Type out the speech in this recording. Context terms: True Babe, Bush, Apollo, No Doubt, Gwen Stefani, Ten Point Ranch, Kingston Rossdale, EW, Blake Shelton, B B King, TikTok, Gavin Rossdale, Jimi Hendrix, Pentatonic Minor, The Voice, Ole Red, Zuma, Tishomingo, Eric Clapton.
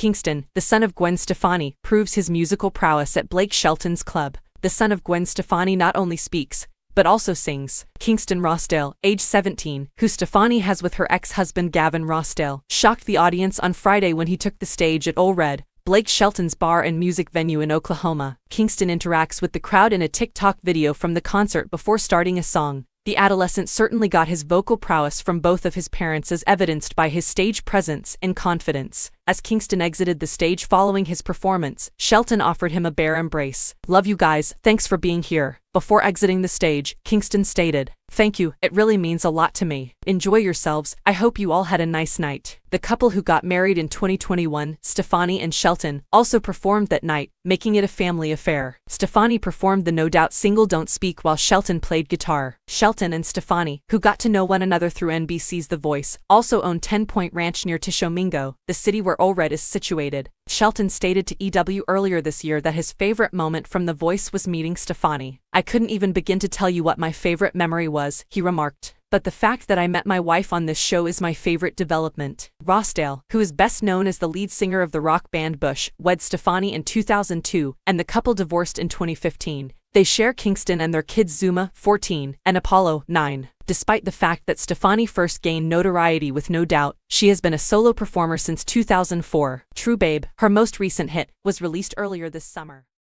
Kingston, the son of Gwen Stefani, proves his musical prowess at Blake Shelton's club. The son of Gwen Stefani not only speaks, but also sings. Kingston Rossdale, age 17, who Stefani has with her ex-husband Gavin Rossdale, shocked the audience on Friday when he took the stage at Ole Red, Blake Shelton's bar and music venue in Oklahoma. Kingston interacts with the crowd in a TikTok video from the concert before starting a song. The adolescent certainly got his vocal prowess from both of his parents, as evidenced by his stage presence and confidence. As Kingston exited the stage following his performance, Shelton offered him a bear embrace. "Love you guys, thanks for being here." Before exiting the stage, Kingston stated, "Thank you, it really means a lot to me. Enjoy yourselves, I hope you all had a nice night." The couple, who got married in 2021, Stefani and Shelton, also performed that night, making it a family affair. Stefani performed the No Doubt single Don't Speak while Shelton played guitar. Shelton and Stefani, who got to know one another through NBC's The Voice, also own 10 Point Ranch near Tishomingo, the city where Ole Red is situated. Shelton stated to EW earlier this year that his favorite moment from The Voice was meeting Stefani. "I couldn't even begin to tell you what my favorite memory was," he remarked. "But the fact that I met my wife on this show is my favorite development." Rossdale, who is best known as the lead singer of the rock band Bush, wed Stefani in 2002, and the couple divorced in 2015. They share Kingston and their kids Zuma, 14, and Apollo, 9. Despite the fact that Stefani first gained notoriety with No Doubt, she has been a solo performer since 2004. True Babe, her most recent hit, was released earlier this summer.